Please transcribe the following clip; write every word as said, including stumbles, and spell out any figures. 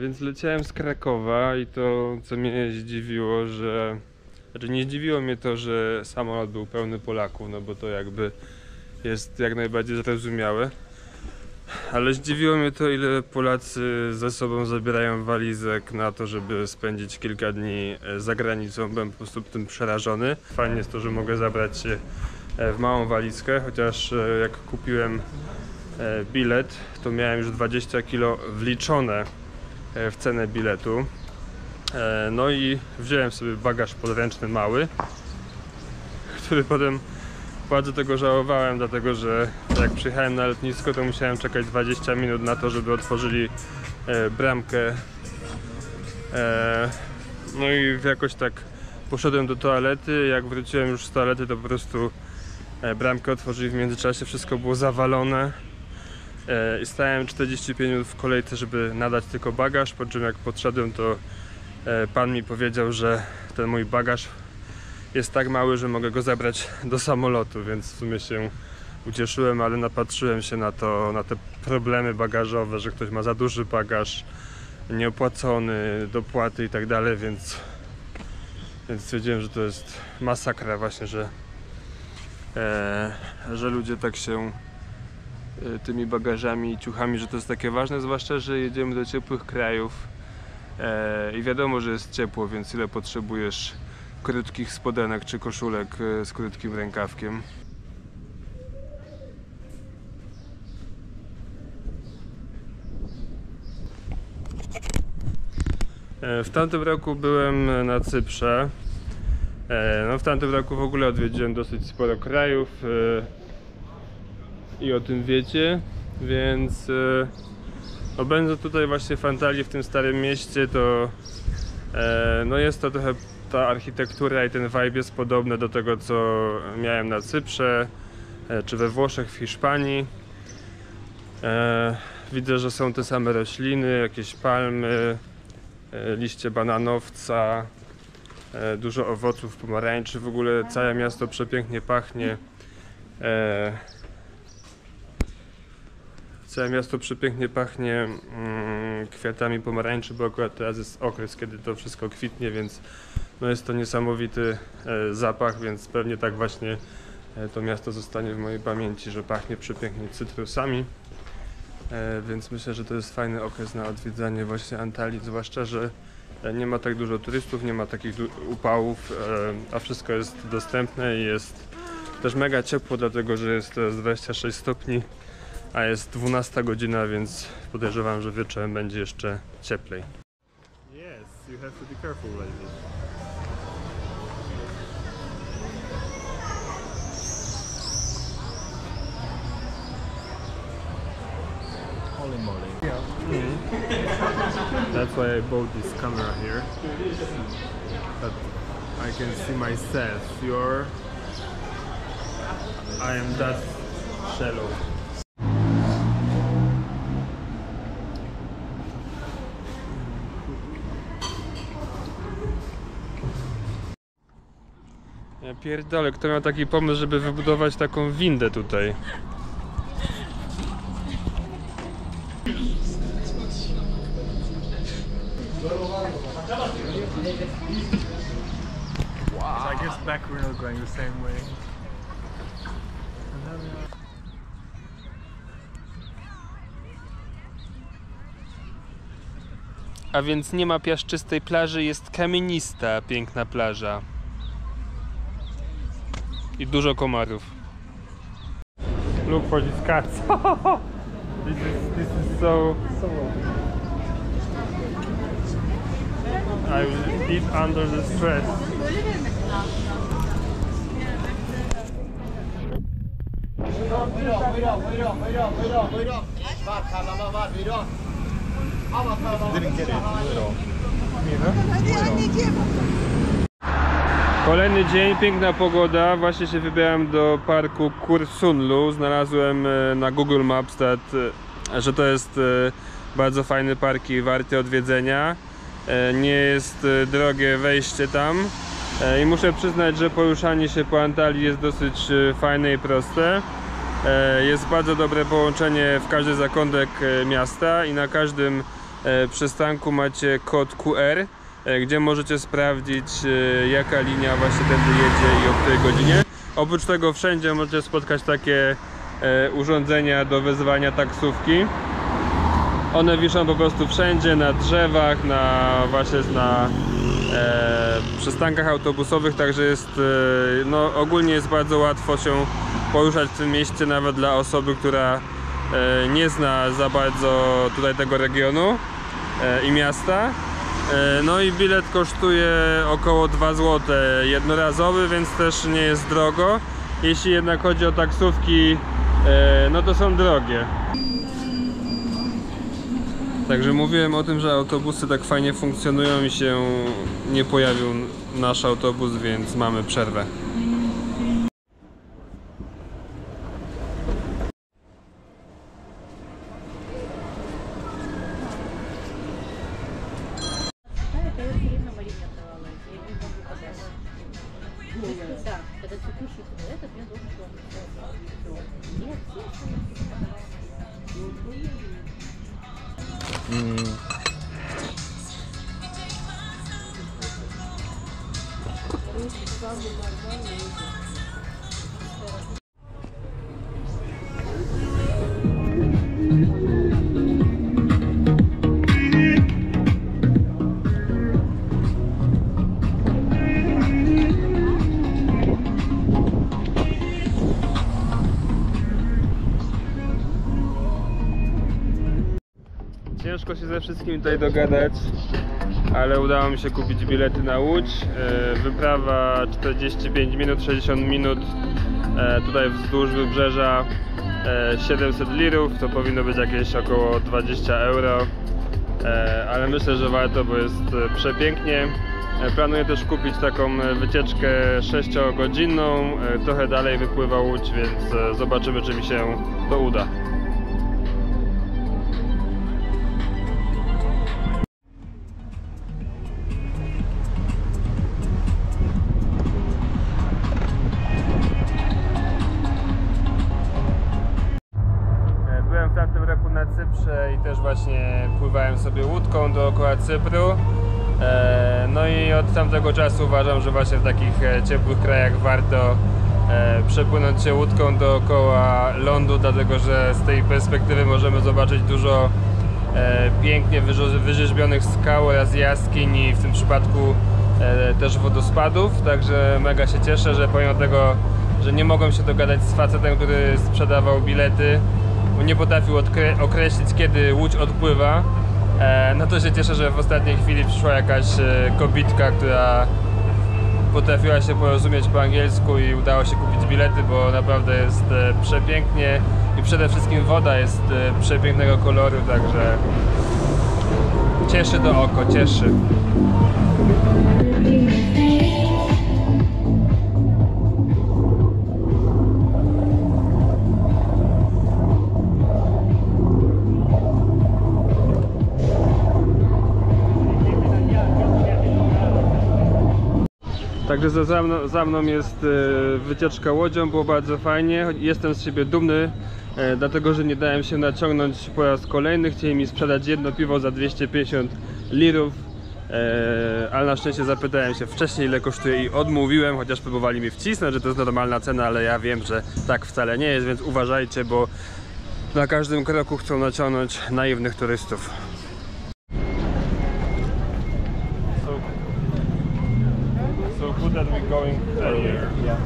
Więc leciałem z Krakowa i to, co mnie zdziwiło, że... Znaczy nie zdziwiło mnie to, że samolot był pełny Polaków, no bo to jakby jest jak najbardziej zrozumiałe. Ale zdziwiło mnie to, ile Polacy ze sobą zabierają walizek na to, żeby spędzić kilka dni za granicą. Byłem po prostu tym przerażony. Fajnie jest to, że mogę zabrać się w małą walizkę, chociaż jak kupiłem bilet, to miałem już dwadzieścia kilo wliczone w cenę biletu. No i wziąłem sobie bagaż podręczny mały, który potem bardzo tego żałowałem, dlatego że jak przyjechałem na lotnisko, to musiałem czekać dwadzieścia minut na to, żeby otworzyli bramkę. No i jakoś tak poszedłem do toalety, jak wróciłem już z toalety, to po prostu bramkę otworzyli w międzyczasie, wszystko było zawalone. I stałem czterdzieści pięć minut w kolejce, żeby nadać tylko bagaż, po czym jak podszedłem, to pan mi powiedział, że ten mój bagaż jest tak mały, że mogę go zabrać do samolotu, więc w sumie się ucieszyłem, ale napatrzyłem się na to, na te problemy bagażowe, że ktoś ma za duży bagaż, nieopłacony, dopłaty i tak dalej, więc więc stwierdziłem, że to jest masakra właśnie, że, e, że ludzie tak się e, tymi bagażami i ciuchami, że to jest takie ważne, zwłaszcza, że jedziemy do ciepłych krajów e, i wiadomo, że jest ciepło, więc ile potrzebujesz krótkich spodenek czy koszulek z krótkim rękawkiem. W tamtym roku byłem na Cyprze. No, w tamtym roku w ogóle odwiedziłem dosyć sporo krajów i o tym wiecie, więc no, będąc tutaj właśnie w Antalii, w tym starym mieście, to no, jest to trochę... Ta architektura i ten vibe jest podobny do tego, co miałem na Cyprze, czy we Włoszech, w Hiszpanii. Widzę, że są te same rośliny, jakieś palmy, liście bananowca, dużo owoców, pomarańczy. W ogóle całe miasto przepięknie pachnie. Całe miasto przepięknie pachnie kwiatami pomarańczy, bo akurat teraz jest okres, kiedy to wszystko kwitnie, więc no jest to niesamowity zapach, więc pewnie tak właśnie to miasto zostanie w mojej pamięci, że pachnie przepięknie cytrusami. Więc myślę, że to jest fajny okres na odwiedzanie właśnie Antalii, zwłaszcza, że nie ma tak dużo turystów, nie ma takich upałów, a wszystko jest dostępne i jest też mega ciepło, dlatego że jest teraz dwadzieścia sześć stopni. A jest dwunasta godzina, więc podejrzewam, że wieczorem będzie jeszcze cieplej. Yes, you have to be careful like this. Holy moly. Yeah. Mm. That's why I bought this camera here. But I can see myself. You're... I am that shallow. Ja pierdolę, kto miał taki pomysł, żeby wybudować taką windę tutaj? Wow. I guess back we're not going the same way. A więc nie ma piaszczystej plaży, jest kamienista, piękna plaża. I dużo komarów. Look for these cats. this is this is so. I will eat under the stress. Didn't get it at all. Kolejny dzień, piękna pogoda. Właśnie się wybrałem do parku Kursunlu. Znalazłem na Google Maps, że to jest bardzo fajny park i warty odwiedzenia. Nie jest drogie wejście tam. I muszę przyznać, że poruszanie się po Antalii jest dosyć fajne i proste. Jest bardzo dobre połączenie w każdy zakątek miasta i na każdym przystanku macie kod Q R, gdzie możecie sprawdzić, jaka linia właśnie tędy jedzie i o której godzinie. Oprócz tego wszędzie możecie spotkać takie urządzenia do wezwania taksówki. One wiszą po prostu wszędzie, na drzewach, na właśnie na e, przystankach autobusowych, także jest, e, no, ogólnie jest bardzo łatwo się poruszać w tym mieście, nawet dla osoby, która e, nie zna za bardzo tutaj tego regionu e, i miasta. E, no i bilet kosztuje około dwa złote jednorazowy, więc też nie jest drogo. Jeśli jednak chodzi o taksówki, e, no to są drogie. Także mówiłem o tym, że autobusy tak fajnie funkcjonują i się nie pojawił nasz autobus, więc mamy przerwę. Mm. Ciężko się ze wszystkim tutaj dogadać, ale udało mi się kupić bilety na Łódź. Wyprawa czterdzieści pięć minut, sześćdziesiąt minut tutaj wzdłuż wybrzeża, siedemset lirów, to powinno być jakieś około dwadzieścia euro, ale myślę, że warto, bo jest przepięknie. Planuję też kupić taką wycieczkę sześciogodzinną, trochę dalej wypływa Łódź, więc zobaczymy, czy mi się to uda. I też właśnie pływałem sobie łódką dookoła Cypru. No i od tamtego czasu uważam, że właśnie w takich ciepłych krajach warto przepłynąć się łódką dookoła lądu, dlatego że z tej perspektywy możemy zobaczyć dużo pięknie wyrzeźbionych skał oraz jaskiń i w tym przypadku też wodospadów. Także mega się cieszę, że pomimo tego, że nie mogłem się dogadać z facetem, który sprzedawał bilety, nie potrafił określić, kiedy łódź odpływa, e, no to się cieszę, że w ostatniej chwili przyszła jakaś e, kobitka, która potrafiła się porozumieć po angielsku i udało się kupić bilety, bo naprawdę jest e, przepięknie i przede wszystkim woda jest e, przepięknego koloru, także cieszy to oko, cieszy. Także za mną, za mną jest wycieczka łodzią, było bardzo fajnie, jestem z siebie dumny, dlatego że nie dałem się naciągnąć po raz kolejny, chcieli mi sprzedać jedno piwo za dwieście pięćdziesiąt lirów, ale na szczęście zapytałem się wcześniej, ile kosztuje i odmówiłem, chociaż próbowali mi wcisnąć, że to jest normalna cena, ale ja wiem, że tak wcale nie jest, więc uważajcie, bo na każdym kroku chcą naciągnąć naiwnych turystów. So good that we're going earlier. Yeah.